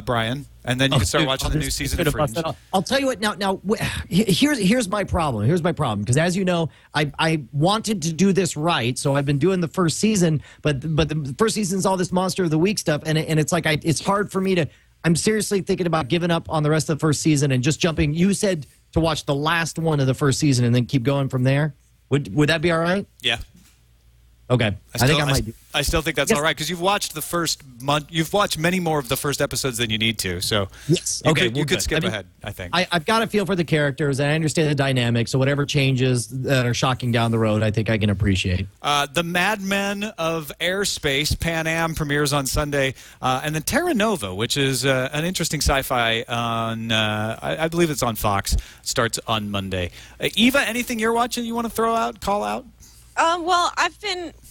Brian, and then you can start watching the new season of Fringe. I'll tell you what. Now, here's my problem. Because as you know, I wanted to do this right, so I've been doing the first season. But the first season's all this Monster of the Week stuff, and it's like it's hard for me to. I'm seriously thinking about giving up on the rest of the first season and just jumping. You said to watch the last one of the first season and then keep going from there. Would that be all right? Yeah. Okay, I still think that's all right because you've watched the first month. You've watched many more of the first episodes than you need to. So yes, you could skip ahead. I think I've got a feel for the characters and I understand the dynamic. So whatever changes that are shocking down the road, I think I can appreciate. The Mad Men of Airspace, Pan Am, premieres on Sunday, and then Terra Nova, which is an interesting sci-fi on I believe it's on Fox. Starts on Monday. Eva, anything you're watching you want to throw out, call out? Well, I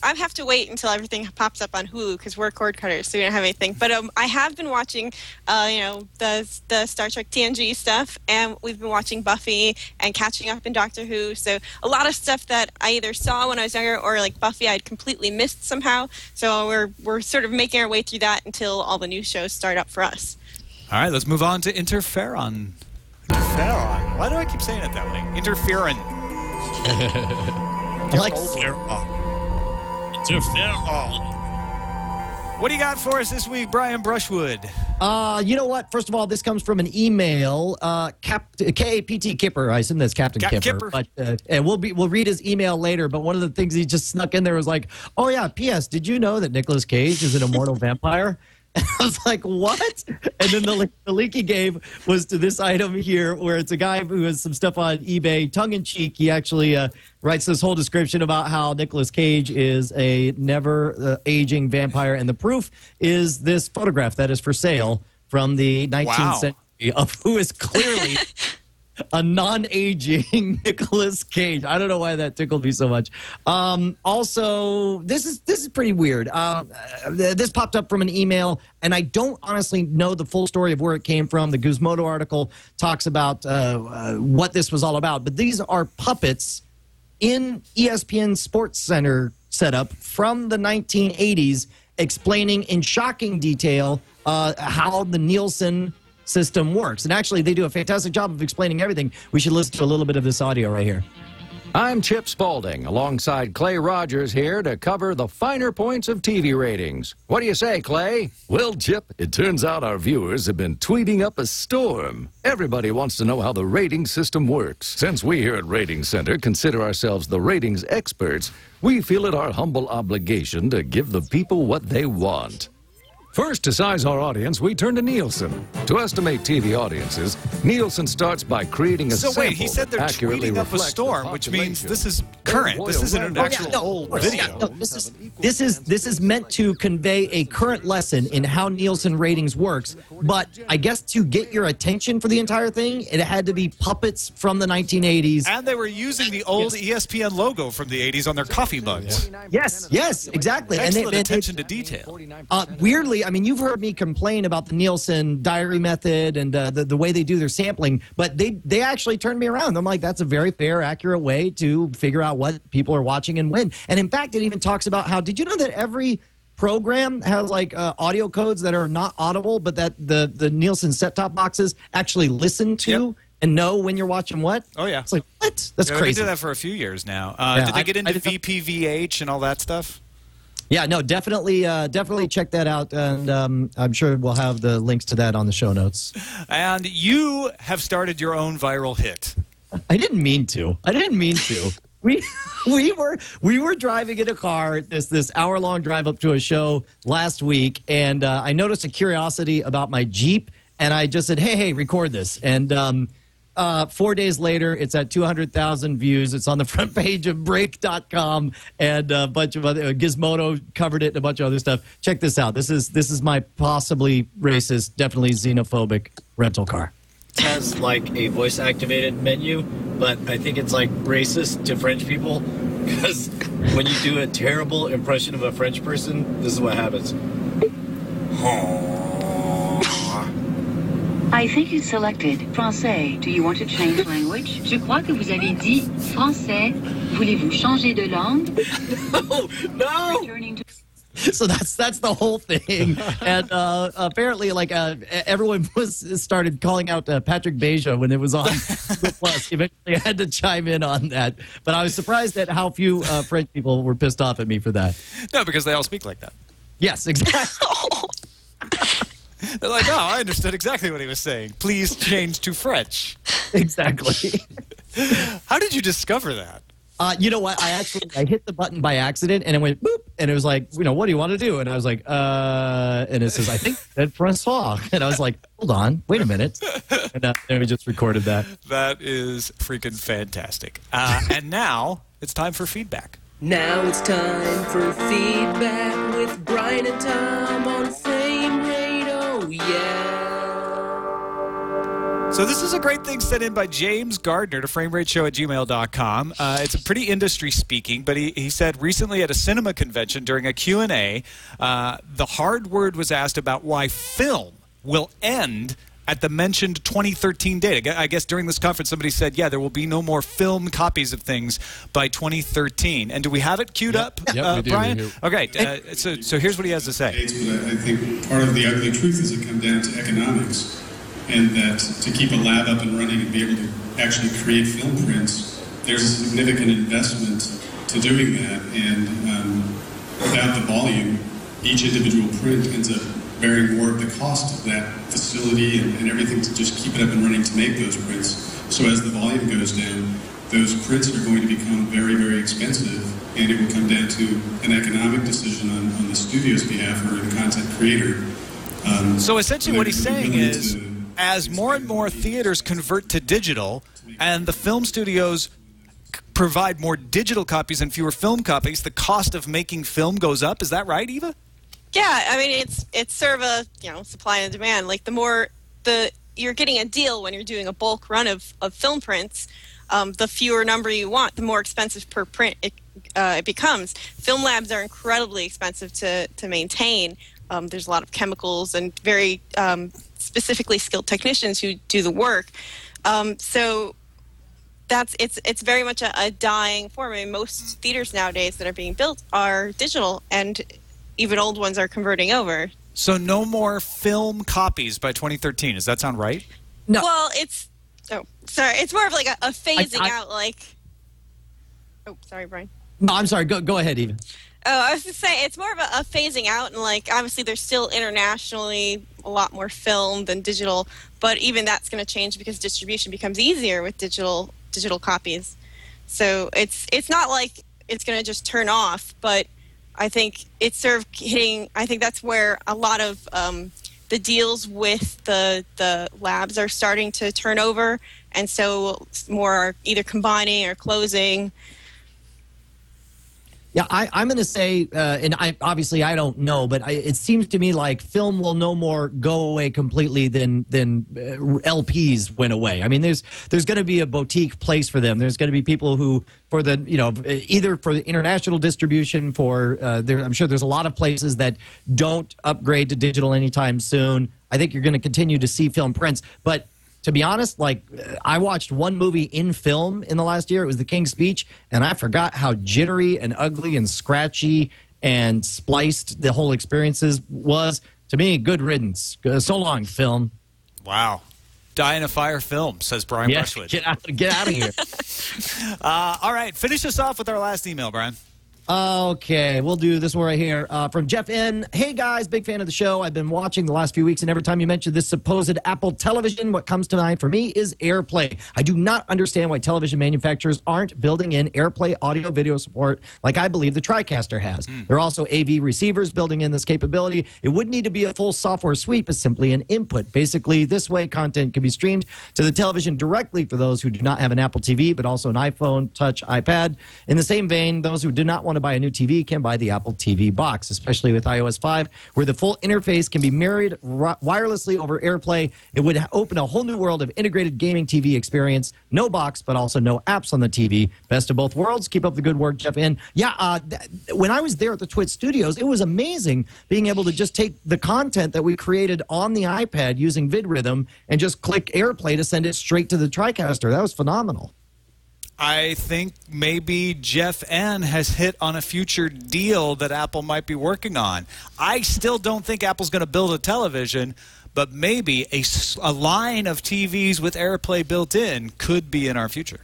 have to wait until everything pops up on Hulu because we're cord cutters, so we don't have anything. But I have been watching, the Star Trek TNG stuff, and we've been watching Buffy and catching up in Doctor Who. So a lot of stuff that I either saw when I was younger or like Buffy, I'd completely missed somehow. So we're sort of making our way through that until all the new shows start up for us. All right, let's move on to Interferon. Interferon. Why do I keep saying it that way? Interferon. I like Interferon. What do you got for us this week, Brian Brushwood? You know what? First of all, this comes from an email. K.A.P.T. Kipper. I assume that's Captain Kipper. But, and we'll read his email later. But one of the things he just snuck in there was like, oh, yeah, P.S. Did you know that Nicolas Cage is an immortal vampire? And I was like, what? And then the link he gave was to this item here where it's a guy who has some stuff on eBay, tongue-in-cheek. He actually writes this whole description about how Nicolas Cage is a never-aging vampire. And the proof is this photograph that is for sale from the 19th century of who is clearly a non-aging Nicolas Cage. I don't know why that tickled me so much. Also, this is pretty weird. This popped up from an email, and I don't honestly know the full story of where it came from. The Gizmodo article talks about what this was all about. But these are puppets in ESPN Sports Center setup from the 1980s explaining in shocking detail how the Nielsen system works. And actually, they do a fantastic job of explaining everything. We should listen to a little bit of this audio right here. I'm Chip Spaulding, alongside Clay Rogers here to cover the finer points of TV ratings. What do you say, Clay? Well, Chip, it turns out our viewers have been tweeting up a storm. Everybody wants to know how the rating system works. Since we here at Rating Center consider ourselves the ratings experts, we feel it our humble obligation to give the people what they want. First, to size our audience, we turn to Nielsen. To estimate TV audiences, Nielsen starts by creating a sample. So wait, he said they're tweeting up a storm, which means this is current. This isn't an actual old video. No, this is meant to convey a current lesson in how Nielsen ratings works, but I guess to get your attention for the entire thing, it had to be puppets from the 1980s. And they were using the old ESPN logo from the 80s on their coffee mugs. Yes, exactly. Excellent attention to detail. Weirdly, I mean, you've heard me complain about the Nielsen diary method and the way they do their sampling, but they actually turned me around. I'm like, that's a very fair, accurate way to figure out what people are watching and when. And in fact, it even talks about how, did you know that every program has like audio codes that are not audible, but that the Nielsen set-top boxes actually listen to and know when you're watching what? Oh, yeah. It's like, what? That's crazy. They did that for a few years now. Did they get into VPVH and all that stuff? Yeah, no, definitely check that out, and I'm sure we'll have the links to that on the show notes. And you have started your own viral hit. I didn't mean to. We were driving in a car, this hour-long drive up to a show last week, and I noticed a curiosity about my Jeep, and I just said, hey, record this. And 4 days later, it's at 200,000 views. It's on the front page of Break.com, and a bunch of other Gizmodo covered it and a bunch of other stuff. Check this out. This is my possibly racist, definitely xenophobic rental car. It has like a voice-activated menu, but I think it's like racist to French people because when you do a terrible impression of a French person, this is what happens. I think you selected Français. Do you want to change language? Je crois que vous avez dit Français. Voulez-vous changer de langue? No! So that's the whole thing. And apparently, like, everyone started calling out Patrick Beja when it was on Plus. Eventually, I had to chime in on that. But I was surprised at how few French people were pissed off at me for that. No, because they all speak like that. Yes, exactly. They're like, oh, I understood exactly what he was saying. Please change to French. Exactly. How did you discover that? You know what? I hit the button by accident, and it went boop, and it was like, you know, what do you want to do? And I was like, and it says, I think that Francois. And I was like, hold on, wait a minute. And we just recorded that. That is freaking fantastic. And now it's time for feedback. Now it's time for feedback with Brian and Tom on Fame Radio. Yeah. So this is a great thing sent in by James Gardner to framerateshow@gmail.com. It's pretty industry-speaking, but he said recently at a cinema convention during a Q&A, the hard word was asked about why film will end at the mentioned 2013 date. I guess during this conference somebody said, yeah, there will be no more film copies of things by 2013. And do we have it queued up, we do, Brian? We do. Okay, so here's what he has to say. I think part of the ugly truth is it comes down to economics. And that to keep a lab up and running and be able to actually create film prints, there's a significant investment to doing that. And without the volume, each individual print ends up bearing more of the cost of that facility and everything to just keep it up and running to make those prints. So as the volume goes down, those prints are going to become very, very expensive, and it will come down to an economic decision on the studio's behalf or the content creator. So essentially what he's saying is, as more and more theaters convert to digital and the film studios provide more digital copies and fewer film copies, the cost of making film goes up. Is that right, Eva? Yeah, I mean, it's sort of a, you know, supply and demand. Like, the more you're getting a deal when you're doing a bulk run of film prints, the fewer number you want, the more expensive per print it becomes. Film labs are incredibly expensive to maintain. There's a lot of chemicals and very specifically skilled technicians who do the work. So that's it's very much a dying form. I mean, most theaters nowadays that are being built are digital, and even old ones are converting over. So no more film copies by 2013. Does that sound right? No. Well, it's more of like a phasing out. Like, oh, sorry, Brian. No, I'm sorry. Go ahead, Eva. Oh, I was just saying, it's more of a phasing out, and like obviously there's still internationally a lot more film than digital, but even that's going to change because distribution becomes easier with digital copies. So it's not like it's going to just turn off, but I think it's sort of hitting. I think that's where a lot of the deals with the labs are starting to turn over, and so more are either combining or closing. Yeah, I'm going to say, and obviously I don't know, but it seems to me like film will no more go away completely than LPs went away. I mean, there's going to be a boutique place for them. There's going to be people who, for the, you know, either for the international distribution, for I'm sure there's a lot of places that don't upgrade to digital anytime soon. I think you're going to continue to see film prints, but. To be honest, like, I watched one movie in film in the last year. It was The King's Speech, and I forgot how jittery and ugly and scratchy and spliced the whole experiences was. To me, good riddance. So long, film. Wow. Die in a fire film, says Brian Brushwood. Get out of here. All right. Finish us off with our last email, Brian. Okay, we'll do this one right here. From Jeff N. Hey, guys, big fan of the show. I've been watching the last few weeks, and every time you mention this supposed Apple television, what comes to mind for me is AirPlay. I do not understand why television manufacturers aren't building in AirPlay audio-video support like I believe the TriCaster has. There are also AV receivers building in this capability. It wouldn't need to be a full software suite, but simply an input. Basically, this way, content can be streamed to the television directly for those who do not have an Apple TV, but also an iPhone, Touch, iPad. In the same vein, those who do not want to buy a new TV can buy the Apple TV box, especially with iOS 5, where the full interface can be mirrored wirelessly over AirPlay. It would open a whole new world of integrated gaming TV experience. No box, but also no apps on the TV. Best of both worlds. Keep up the good work, Jeff N. Yeah, when I was there at the Twitch Studios, it was amazing being able to just take the content that we created on the iPad using VidRhythm and just click AirPlay to send it straight to the TriCaster. That was phenomenal. I think maybe Jeff N. has hit on a future deal that Apple might be working on. I still don't think Apple's going to build a television, but maybe a line of TVs with AirPlay built in could be in our future.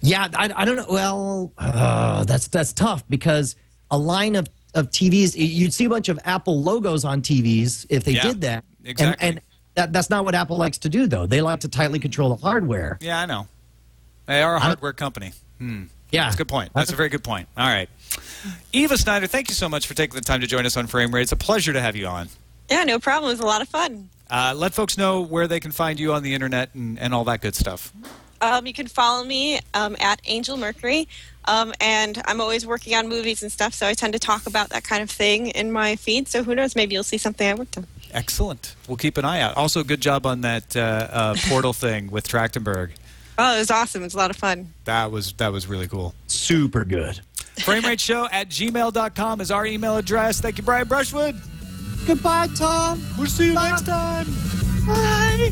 Yeah, I don't know. Well, that's tough because a line of TVs, you'd see a bunch of Apple logos on TVs if they did that. Exactly. And that's not what Apple likes to do, though. They like to tightly control the hardware. Yeah, I know. They are a hardware company. Yeah. That's a good point. That's a very good point. All right. Eva Snyder, thank you so much for taking the time to join us on Frame Rate. It's a pleasure to have you on. Yeah, no problem. It was a lot of fun. Let folks know where they can find you on the internet and all that good stuff. You can follow me at Angel Mercury. And I'm always working on movies and stuff, so I tend to talk about that kind of thing in my feed. So who knows? Maybe you'll see something I worked on. Excellent. We'll keep an eye out. Also, good job on that portal thing with Trachtenberg. Oh, it was awesome. It was a lot of fun. That was really cool. Super good. FrameRateShow@gmail.com is our email address. Thank you, Brian Brushwood. Goodbye, Tom. We'll see you next time. Bye.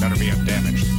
Better be undamaged.